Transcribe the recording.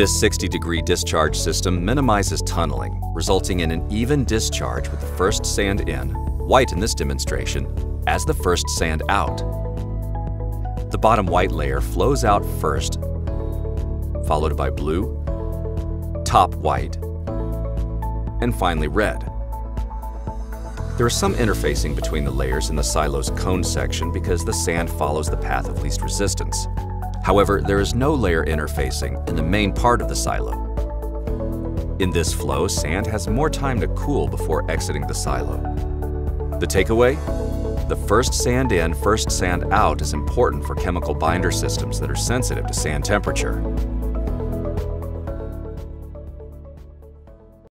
This 60-degree discharge system minimizes tunneling, resulting in an even discharge with the first sand in, white in this demonstration, as the first sand out. The bottom white layer flows out first, followed by blue, top white, and finally red. There is some interfacing between the layers in the silo's cone section because the sand follows the path of least resistance. However, there is no layer interfacing in the main part of the silo. In this flow, sand has more time to cool before exiting the silo. The takeaway? The first sand in, first sand out is important for chemical binder systems that are sensitive to sand temperature.